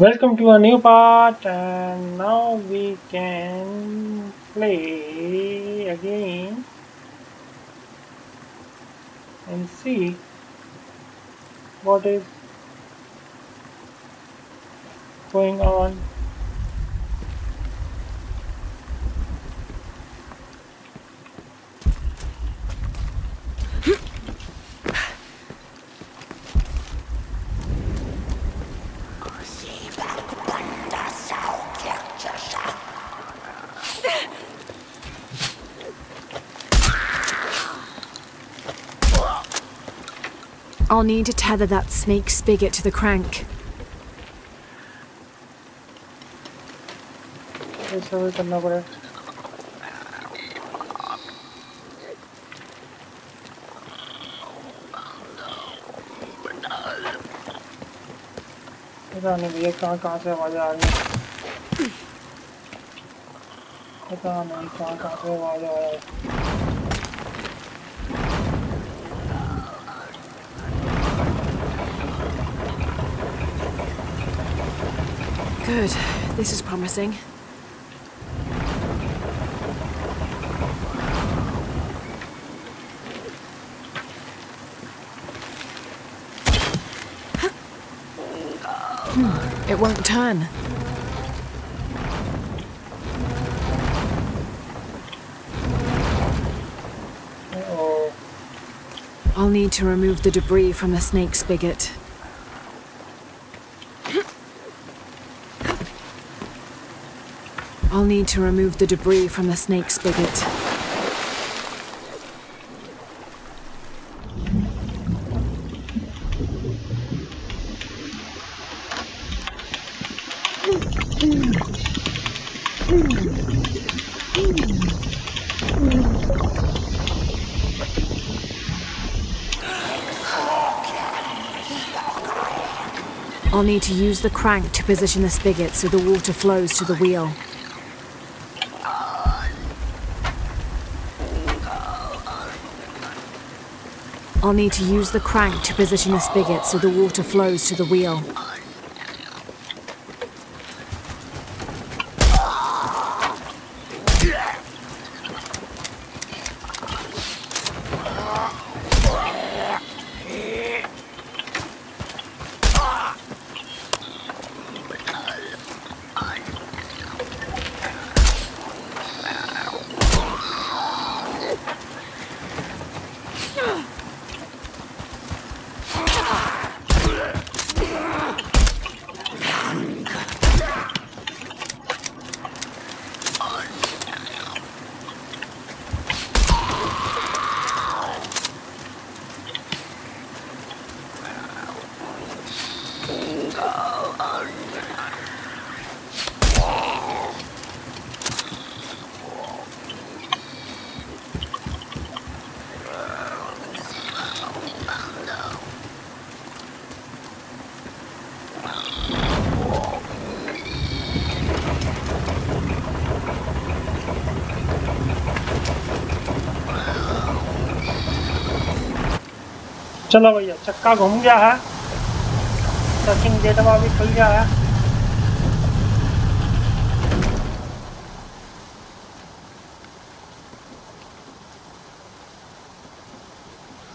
Welcome to a new part, and now we can play again and see what is going on. I'll need to tether that snake spigot to the crank. Good. This is promising. It won't turn. Uh-oh. I'll need to remove the debris from the snake spigot. I'll need to remove the debris from the snake spigot. I'll need to use the crank to position the spigot so the water flows to the wheel. I'll need to use the crank to position the spigot so the water flows to the wheel. चलो भैया चक्का घूम गया है talking gate भी खुल गया है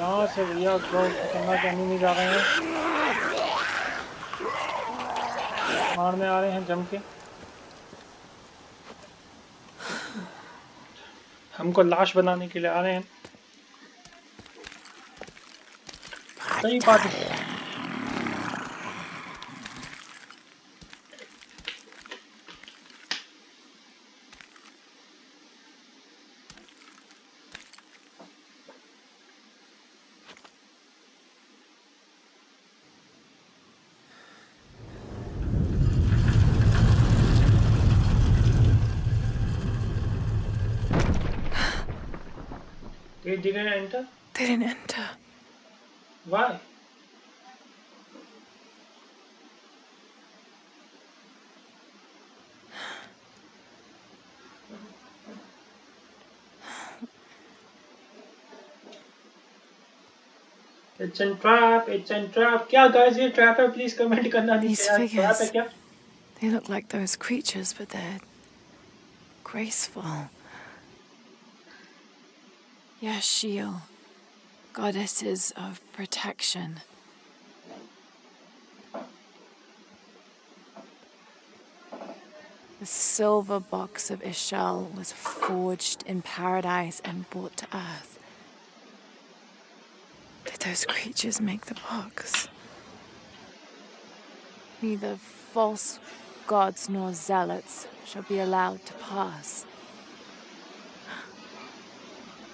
जहाँ से भैया पानी में जा रहे हैं मारने आ रहे हैं जम के हमको लाश बनाने के लिए आ रहे हैं सही बात है They didn't enter? They didn't enter. Why? It's a trap. It's a trap. क्या guys ये trap है? Please comment करना नहीं क्या trap है क्या? They look like those creatures, but they're graceful. Yashiel, goddesses of protection. The silver box of Ishal was forged in paradise and brought to earth. Did those creatures make the box? Neither false gods nor zealots shall be allowed to pass.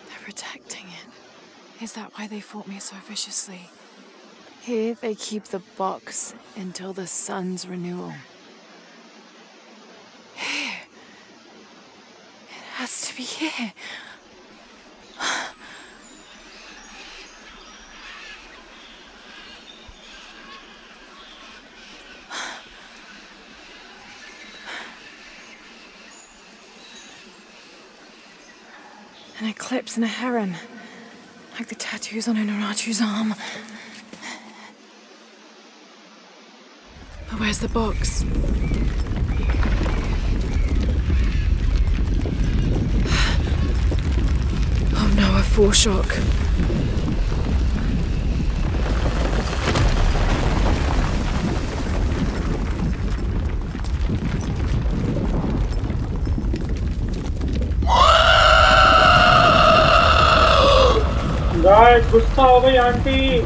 They're protecting it. Is that why they fought me so viciously? Here they keep the box until the sun's renewal. Has to be here. An eclipse and a heron, like the tattoos on Unaratu's arm. But where's the box? No, a foreshock. Right, Gustavo, auntie.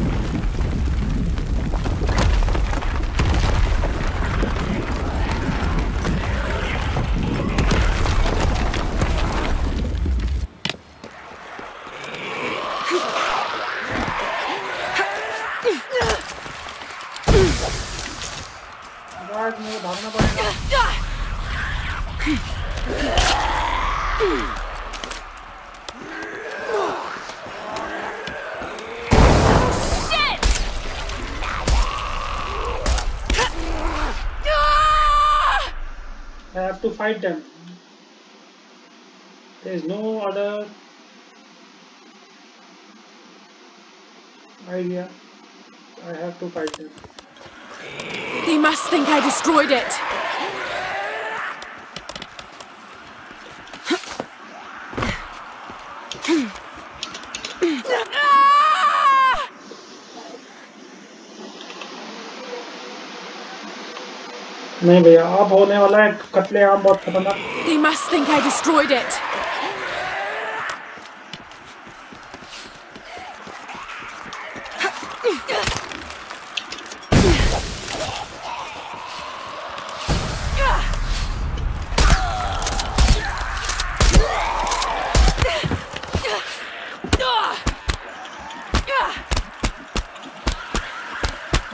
Fight them. There is no other idea. I have to fight them. They must think I destroyed it. नहीं भैया अब होने वाला है कत्लेआम बहुत खतरनाक। They must think I destroyed it.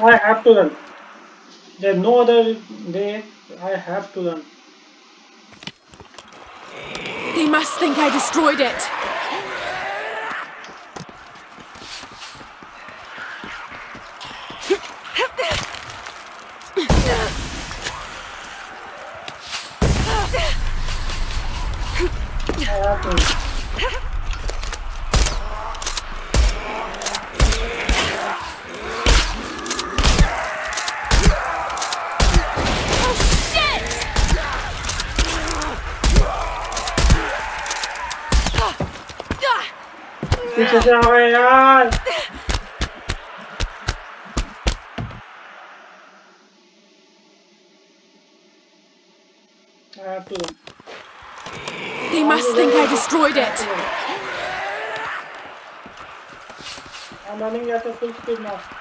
I have to run. There's no other way. I have to run. They must think I destroyed it. Good enough.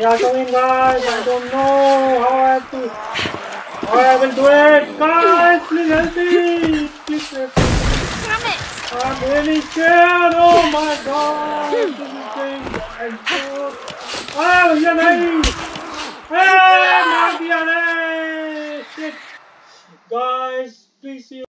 They are coming, guys. I don't know how I have to. How I will do it, guys. Please help me. Please help me. Damn it! I'm really scared. Oh my God! This is insane. I'm so. Ah, yeah, nice. Please see you.